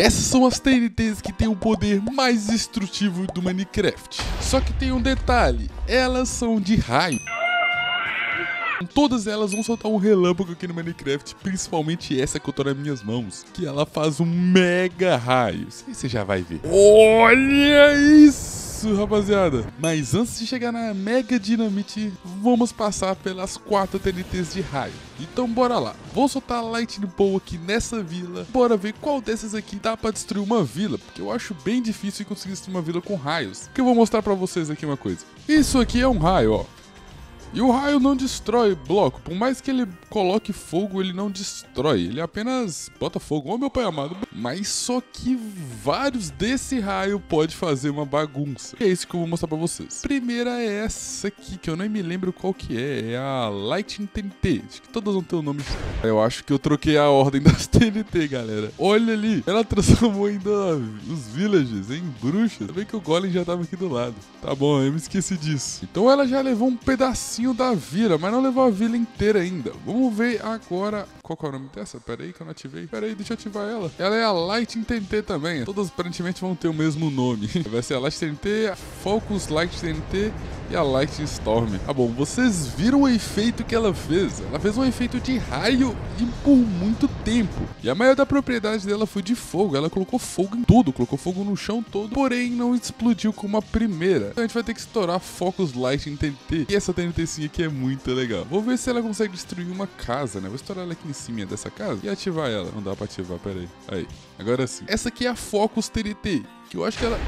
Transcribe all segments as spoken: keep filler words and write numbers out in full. Essas são as T N Ts que têm o poder mais destrutivo do Minecraft. Só que tem um detalhe, elas são de raio. Todas elas vão soltar um relâmpago aqui no Minecraft, principalmente essa que eu tô nas minhas mãos, que ela faz um mega raio. Isso aí você já vai ver. Olha isso! Rapaziada, mas antes de chegar na Mega Dynamite, vamos passar pelas quatro T N Ts de raio. Então bora lá, vou soltar a Lightning Bolt aqui nessa vila, bora ver qual dessas aqui dá pra destruir uma vila, porque eu acho bem difícil conseguir destruir uma vila com raios. Porque eu vou mostrar pra vocês aqui uma coisa, isso aqui é um raio, ó. E o raio não destrói bloco, por mais que ele coloque fogo, ele não destrói, ele apenas bota fogo, ô meu pai amado. Mas só que vários desse raio pode fazer uma bagunça, e é isso que eu vou mostrar pra vocês. Primeira é essa aqui, que eu nem me lembro qual que é, é a Lightning T N T, acho que todas vão ter o nome. Eu acho que eu troquei a ordem das T N T, galera. Olha ali, ela transformou ainda os villagers em bruxas, também que o golem já tava aqui do lado. Tá bom, eu me esqueci disso. Então ela já levou um pedacinho da vila, mas não levou a vila inteira ainda. Vamos ver agora qual que é o nome dessa? Pera aí que eu não ativei. Pera aí, deixa eu ativar ela. Ela é a Light T N T também. Todas aparentemente vão ter o mesmo nome. Vai ser a Light T N T, a Focus Light T N T e a Lightning Storm. Ah bom, vocês viram o efeito que ela fez. Ela fez um efeito de raio e por muito tempo. E a maior da propriedade dela foi de fogo. Ela colocou fogo em tudo, colocou fogo no chão todo, porém não explodiu como a primeira. Então a gente vai ter que estourar Focus Light T N T. E essa T N T sim aqui é muito legal. Vou ver se ela consegue destruir uma casa, né? Vou estourar ela aqui em cima dessa casa e ativar ela. Não dá pra ativar, pera aí. Aí, agora sim. Essa aqui é a Focus T N T, que eu acho que ela...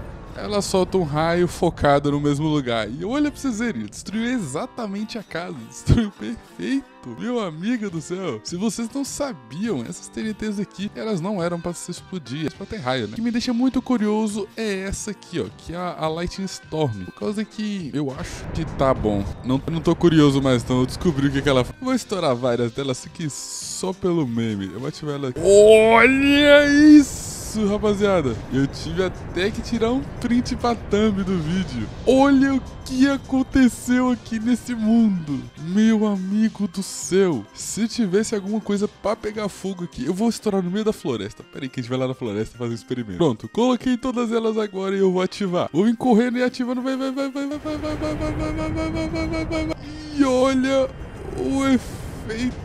Ela solta um raio focado no mesmo lugar. E olha pra vocês verem, destruiu exatamente a casa. Destruiu perfeito. Meu amigo do céu, se vocês não sabiam, essas T N Ts aqui, elas não eram pra se explodir, pra ter raio, né? O que me deixa muito curioso é essa aqui, ó, que é a, a Lightning Storm. Por causa que eu acho que tá bom. Não, não tô curioso mais, não. Eu descobri o que, que ela faz. Vou estourar várias delas aqui só pelo meme. Eu vou ativar ela aqui. Olha isso! Rapaziada, eu tive até que tirar um print pra thumb do vídeo. Olha o que aconteceu aqui nesse mundo. Meu amigo do céu, se tivesse alguma coisa pra pegar fogo aqui, eu vou estourar no meio da floresta. Pera aí que a gente vai lá na floresta fazer um experimento. Pronto, coloquei todas elas agora e eu vou ativar. Vou vir correndo e ativando. Vai, vai, vai, vai, vai, vai, vai, vai, vai, vai, vai, vai, vai, vai, vai, vai. E olha o efeito.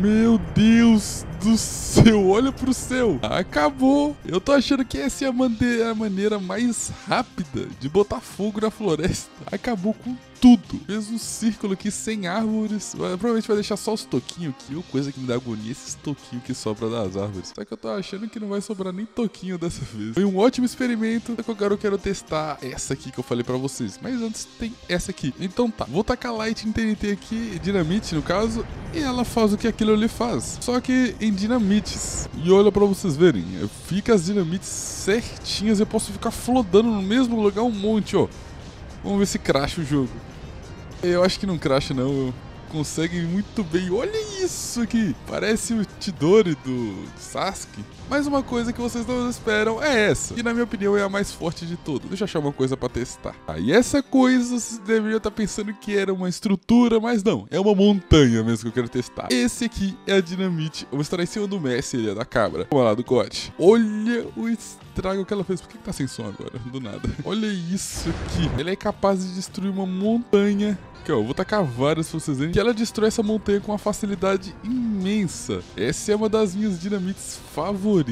Meu Deus do céu, olha pro céu. Acabou. Eu tô achando que essa é a maneira, a maneira mais rápida de botar fogo na floresta. Acabou com tudo. Fez um círculo aqui sem árvores. Provavelmente vai deixar só os toquinhos aqui. Uma coisa que me dá agonia, esses toquinhos que sobram das árvores. Só que eu tô achando que não vai sobrar nem toquinho dessa vez. Foi um ótimo experimento. Só que agora eu quero testar essa aqui que eu falei pra vocês. Mas antes tem essa aqui. Então tá, vou tacar Light em T N T aqui, Dynamite no caso. E ela faz o que aquilo ali faz. Só que em dinamites. E olha pra vocês verem. Fica as dinamites certinhas. Eu posso ficar flodando no mesmo lugar um monte, ó. Vamos ver se crasha o jogo. Eu acho que não crasha não, consegue muito bem, olha isso aqui, parece o Chidori do Sasuke. Mas uma coisa que vocês não esperam é essa, que na minha opinião é a mais forte de todas. Deixa eu achar uma coisa pra testar. Aí ah, essa coisa vocês deveriam estar pensando que era uma estrutura, mas não, é uma montanha mesmo que eu quero testar. Esse aqui é a Dynamite, eu vou estar em cima do Messi ali, da cabra. Vamos lá, do God. Olha o estrago que ela fez, por que, que tá sem som agora? Do nada. Olha isso aqui, ela é capaz de destruir uma montanha. Aqui, ó, eu vou tacar várias pra vocês verem, que ela destrói essa montanha com uma facilidade imensa. Essa é uma das minhas dinamites favoritas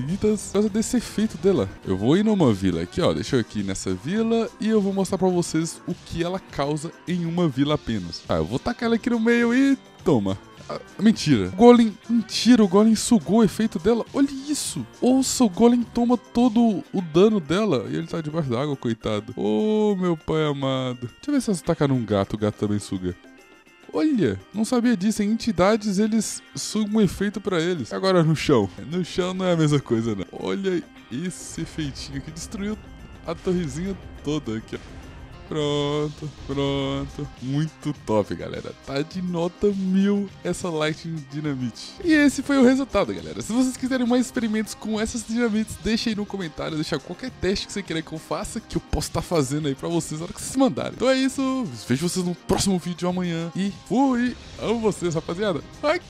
por causa desse efeito dela. Eu vou ir numa vila aqui, ó, deixa eu aqui nessa vila e eu vou mostrar pra vocês o que ela causa em uma vila apenas. Ah, eu vou tacar ela aqui no meio e toma. Ah, mentira. O Golem, mentira, o Golem sugou o efeito dela. Olha isso. Ouça, o Golem toma todo o dano dela. E ele tá debaixo da água, coitado. Ô, oh, meu pai amado. Deixa eu ver se ela tacar num gato, o gato também suga. Olha, não sabia disso. Em entidades eles sugam um efeito pra eles. Agora no chão. No chão não é a mesma coisa, não. Olha esse efeitinho que destruiu a torrezinha toda aqui, ó. Pronto, pronto. Muito top, galera. Tá de nota mil essa Lightning Dynamite. E esse foi o resultado, galera. Se vocês quiserem mais experimentos com essas dinamites, deixa aí no comentário, deixa qualquer teste que você queira que eu faça, que eu posso estar fazendo aí pra vocês na hora que vocês mandarem. Então é isso. Vejo vocês no próximo vídeo amanhã. E fui. Amo vocês, rapaziada. Ai.